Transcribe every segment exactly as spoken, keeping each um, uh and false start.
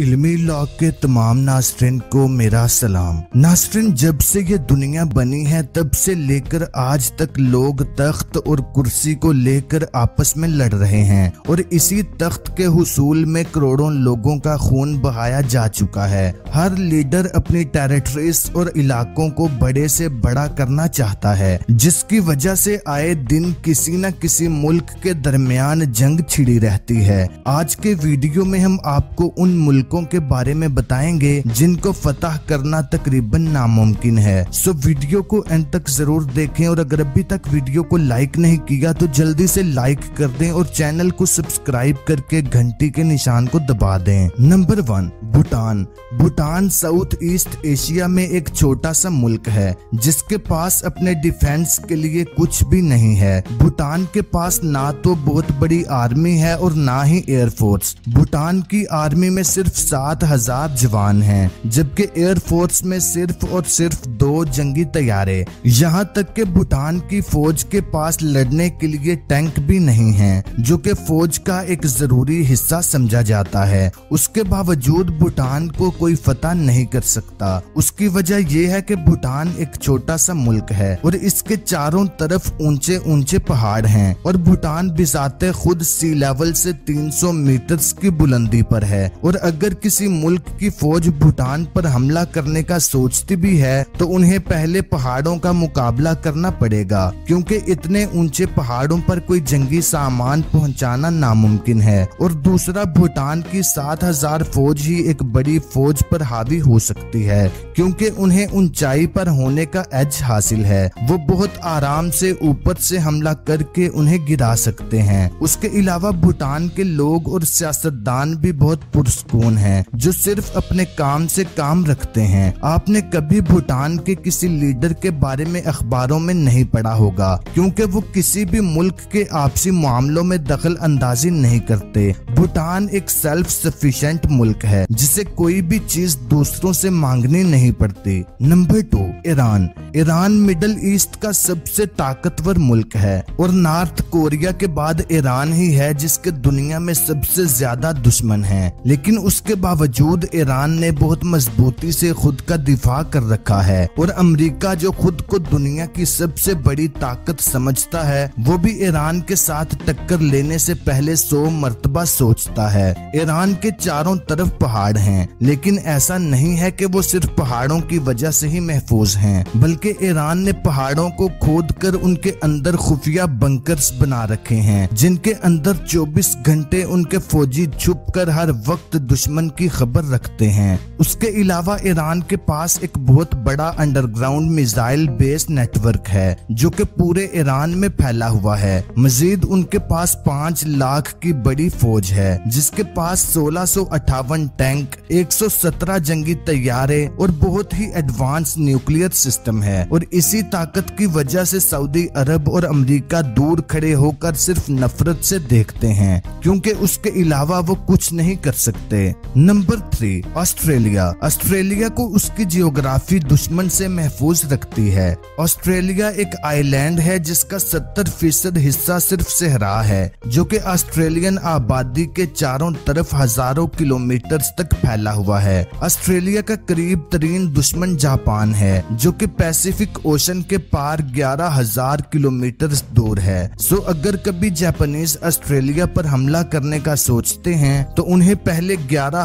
फिल्मी लॉग के तमाम नाज़रीन को मेरा सलाम। नाज़रीन, जब से ये दुनिया बनी है तब से लेकर आज तक लोग तख्त और कुर्सी को लेकर आपस में लड़ रहे हैं और इसी तख्त के हुसूल में करोड़ों लोगों का खून बहाया जा चुका है। हर लीडर अपनी टेरिटरीज और इलाकों को बड़े से बड़ा करना चाहता है, जिसकी वजह से आए दिन किसी न किसी मुल्क के दरमियान जंग छिड़ी रहती है। आज के वीडियो में हम आपको उन मुल्क के बारे में बताएंगे जिनको फतह करना तकरीबन नामुमकिन है। सो वीडियो को एंड तक जरूर देखें और अगर अभी तक वीडियो को लाइक नहीं किया तो जल्दी से लाइक कर दें और चैनल को सब्सक्राइब करके घंटी के निशान को दबा दें। Number one, Bhutan. Bhutan south east Asia में एक छोटा सा मुल्क है जिसके पास अपने डिफेंस के लिए कुछ भी नहीं है। भूटान के पास ना तो बहुत बड़ी आर्मी है और ना ही एयरफोर्स। भूटान की आर्मी में सिर्फ सात हजार जवान हैं, जबकि एयरफोर्स में सिर्फ और सिर्फ दो जंगी तैयारे। यहाँ तक कि भूटान की फौज के पास लड़ने के लिए टैंक भी नहीं हैं, जो कि फौज का एक जरूरी हिस्सा समझा जाता है। उसके बावजूद भूटान को कोई फतह नहीं कर सकता। उसकी वजह यह है कि भूटान एक छोटा सा मुल्क है और इसके चारों तरफ ऊंचे ऊंचे पहाड़ हैं और भूटान बिजाते खुद सी लेवल से तीन सौ मीटर्स की बुलंदी पर है। और अगर किसी मुल्क की फौज भूटान पर हमला करने का सोचती भी है तो उन्हें पहले पहाड़ों का मुकाबला करना पड़ेगा, क्योंकि इतने ऊंचे पहाड़ों पर कोई जंगी सामान पहुंचाना नामुमकिन है। और दूसरा, भूटान की सात हजार फौज ही एक बड़ी फौज पर हावी हो सकती है, क्योंकि उन्हें ऊंचाई पर होने का एज हासिल है। वो बहुत आराम से ऊपर से हमला करके उन्हें गिरा सकते हैं। उसके अलावा भूटान के लोग और सियासतदान भी बहुत पुरस्कून हैं, जो सिर्फ अपने काम से काम रखते हैं। आपने कभी भूटान के किसी लीडर के बारे में अखबारों में नहीं पढ़ा होगा, क्योंकि वो किसी भी मुल्क के आपसी मामलों में दखल अंदाजी नहीं करते। भूटान एक सेल्फ सफिशिएंट मुल्क है जिसे कोई भी चीज दूसरों से मांगनी नहीं पड़ती। Number two, Iran. Iran middle east का सबसे ताकतवर मुल्क है और नॉर्थ कोरिया के बाद ईरान ही है जिसके दुनिया में सबसे ज्यादा दुश्मन है। लेकिन उसके के बावजूद ईरान ने बहुत मजबूती से खुद का दिफा कर रखा है और अमेरिका, जो खुद को दुनिया की सबसे बड़ी ताकत समझता है, वो भी ईरान के साथ टक्कर लेने से पहले सौ मर्तबा सोचता है। ईरान के चारों तरफ पहाड़ हैं, लेकिन ऐसा नहीं है कि वो सिर्फ पहाड़ों की वजह से ही महफूज हैं, बल्कि ईरान ने पहाड़ों को खोद कर उनके अंदर खुफिया बंकर्स बना रखे हैं, जिनके अंदर चौबीस घंटे उनके फौजी छुप कर हर वक्त दुश्मन की खबर रखते हैं। उसके अलावा ईरान के पास एक बहुत बड़ा अंडरग्राउंड मिसाइल बेस नेटवर्क है जो कि पूरे ईरान में फैला हुआ है। मजीद उनके पास पाँच लाख की बड़ी फौज है जिसके पास सोलह सौ अट्ठावन टैंक, एक सौ सत्रह जंगी तैयारे और बहुत ही एडवांस न्यूक्लियर सिस्टम है। और इसी ताकत की वजह से सऊदी अरब और अमरीका दूर खड़े होकर सिर्फ नफरत से देखते हैं, क्योंकि उसके अलावा वो कुछ नहीं कर सकते। Number three, Australia. ऑस्ट्रेलिया को उसकी जियोग्राफी दुश्मन से महफूज रखती है। ऑस्ट्रेलिया एक आइलैंड है जिसका सत्तर फीसद हिस्सा सिर्फ सहरा है, जो कि ऑस्ट्रेलियन आबादी के चारों तरफ हजारों किलोमीटर तक फैला हुआ है। ऑस्ट्रेलिया का करीब तरीन दुश्मन जापान है, जो कि पैसिफिक ओशन के पार ग्यारह हजार किलोमीटर दूर है। सो अगर कभी जापानीज ऑस्ट्रेलिया पर हमला करने का सोचते हैं तो उन्हें पहले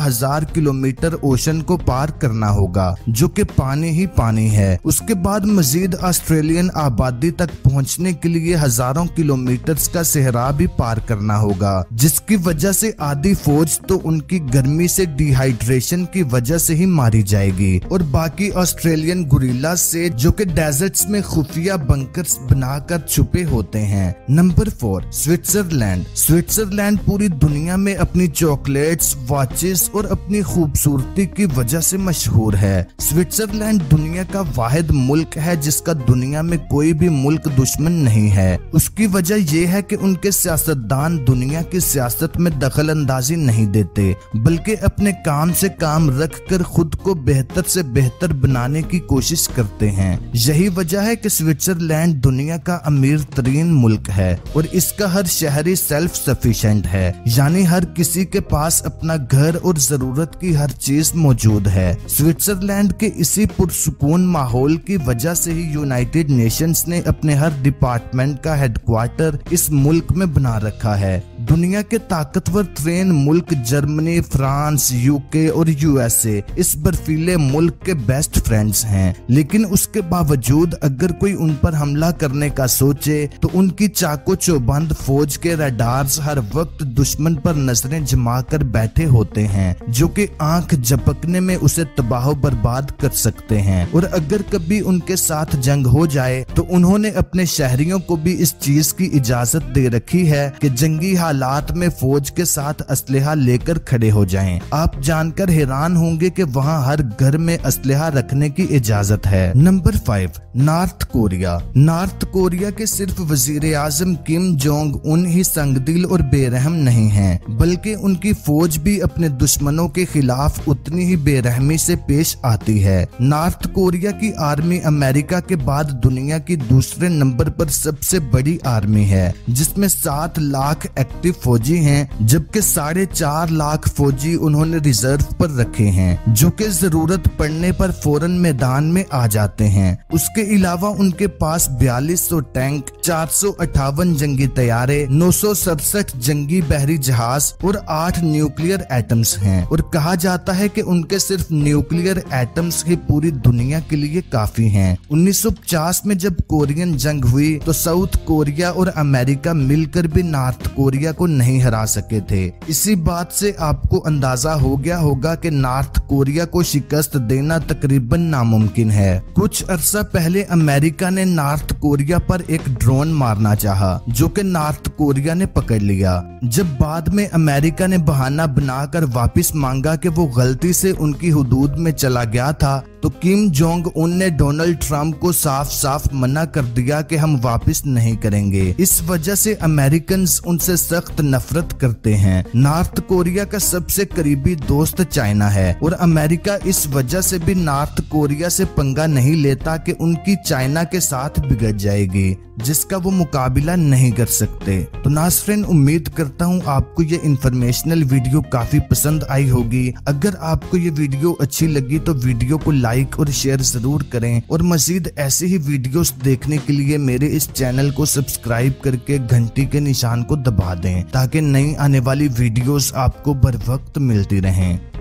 हजार किलोमीटर ओशन को पार करना होगा, जो कि पानी ही पानी है। उसके बाद मजीद ऑस्ट्रेलियन आबादी तक पहुंचने के लिए हजारों किलोमीटर्स का सहरा भी पार करना होगा, जिसकी वजह से आधी फौज तो उनकी गर्मी से डिहाइड्रेशन की वजह से ही मारी जाएगी और बाकी ऑस्ट्रेलियन गुरिल्ला से, जो कि डेजर्ट्स में खुफिया बंकर्स बनाकर छुपे होते हैं। Number four, Switzerland. स्विट्जरलैंड पूरी दुनिया में अपनी चॉकलेट्स, वाचेस और अपनी खूबसूरती की वजह से मशहूर है। स्विट्जरलैंड दुनिया का वाहिद मुल्क है जिसका दुनिया में कोई भी मुल्क दुश्मन नहीं है। उसकी वजह यह है कि उनके सियासतदान दुनिया की सियासत में दखल अंदाजी नहीं देते, बल्कि अपने काम से काम रखकर खुद को बेहतर से बेहतर बनाने की कोशिश करते हैं। यही वजह है कि स्विट्जरलैंड दुनिया का अमीर तरीन मुल्क है और इसका हर शहरी सेल्फ सफिशिएंट है, यानी हर किसी के पास अपना घर और जरूरत की हर चीज मौजूद है। स्विट्जरलैंड के इसी पुरसुकून माहौल की वजह से ही यूनाइटेड नेशंस ने अपने हर डिपार्टमेंट का हेडक्वार्टर इस मुल्क में बना रखा है। दुनिया के ताकतवर ट्रेन मुल्क जर्मनी, फ्रांस, यूके और यूएसए इस बर्फीले मुल्क के बेस्ट फ्रेंड्स हैं, लेकिन उसके बावजूद अगर कोई उन पर हमला करने का सोचे तो उनकी चाको चौबंद फौज के रडार्स हर वक्त दुश्मन पर नजरें जमा कर बैठे होते हैं, जो कि आंख झपकने में उसे तबाह बर्बाद कर सकते हैं। और अगर कभी उनके साथ जंग हो जाए तो उन्होंने अपने शहरियों को भी इस चीज की इजाजत दे रखी है कि जंगी हालात में फौज के साथ असलहा लेकर खड़े हो जाएं। आप जानकर हैरान होंगे कि वहाँ हर घर में असलहा रखने की इजाजत है। Number five, North Korea. North Korea के सिर्फ वजीर आजम किम जोंग उन ही संगदिल और बेरहम नहीं हैं, बल्कि उनकी फौज भी अपने दुश्मनों के खिलाफ उतनी ही बेरहमी से पेश आती है। नॉर्थ कोरिया की आर्मी अमेरिका के बाद दुनिया की दूसरे नंबर पर सबसे बड़ी आर्मी है, जिसमें सात लाख एक्टिव फौजी हैं, जबकि साढ़े चार लाख फौजी उन्होंने रिजर्व पर रखे हैं, जो कि जरूरत पड़ने पर फौरन मैदान में आ जाते हैं। उसके अलावा उनके पास बयालीस सौ टैंक, चार सौ अट्ठावन जंगी तैयारे, नौ सौ सड़सठ जंगी बहरी जहाज और आठ न्यूक्लियर एटम्स हैं। और कहा जाता है कि उनके सिर्फ न्यूक्लियर एटम्स ही पूरी दुनिया के लिए काफी हैं। उन्नीस सौ पचास में जब कोरियन जंग हुई तो साउथ कोरिया और अमेरिका मिलकर भी नॉर्थ कोरिया को नहीं हरा सके थे। इसी बात से आपको अंदाजा हो गया होगा कि नॉर्थ कोरिया को शिकस्त देना तकरीबन नामुमकिन है। कुछ अरसा पहले अमेरिका ने नॉर्थ कोरिया पर एक ड्रोन मारना चाहा, जो कि नॉर्थ कोरिया ने पकड़ लिया। जब बाद में अमेरिका ने बहाना बनाकर वापस मांगा कि वो गलती से उनकी हुदूद में चला गया था, तो किम जोंग उन ने डोनाल्ड ट्रम्प को साफ साफ मना कर दिया कि हम वापस नहीं करेंगे। इस वजह से अमेरिकन उनसे सख्त नफरत करते हैं। नॉर्थ कोरिया का सबसे करीबी दोस्त चाइना है और अमेरिका इस वजह से भी नॉर्थ कोरिया से पंगा नहीं लेता कि उनकी चाइना के साथ बिगड़ जाएगी, जिसका वो मुकाबला नहीं कर सकते। तो नाज़रीन, उम्मीद करता हूँ आपको ये इन्फॉर्मेशनल वीडियो काफी पसंद आई होगी। अगर आपको ये वीडियो अच्छी लगी तो वीडियो को लाइक और शेयर जरूर करें और मजीद ऐसे ही वीडियोस देखने के लिए मेरे इस चैनल को सब्सक्राइब करके घंटी के निशान को दबा दें, ताकि नई आने वाली वीडियोस आपको बर वक्त मिलती रहें।